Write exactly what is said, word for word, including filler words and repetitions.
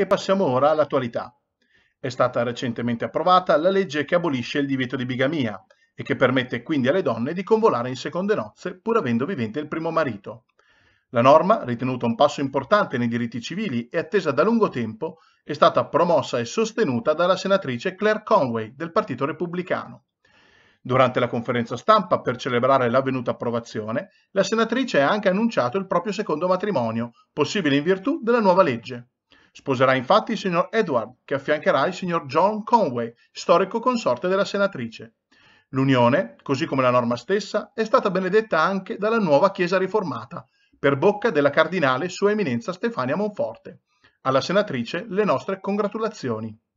E passiamo ora all'attualità. È stata recentemente approvata la legge che abolisce il divieto di bigamia e che permette quindi alle donne di convolare in seconde nozze pur avendo vivente il primo marito. La norma, ritenuta un passo importante nei diritti civili e attesa da lungo tempo, è stata promossa e sostenuta dalla senatrice Claire Conway del Partito Repubblicano. Durante la conferenza stampa per celebrare l'avvenuta approvazione, la senatrice ha anche annunciato il proprio secondo matrimonio, possibile in virtù della nuova legge. Sposerà infatti il signor Edward, che affiancherà il signor John Conway, storico consorte della senatrice. L'unione, così come la norma stessa, è stata benedetta anche dalla nuova Chiesa riformata, per bocca della cardinale Sua Eminenza Stefania Monforte. Alla senatrice le nostre congratulazioni.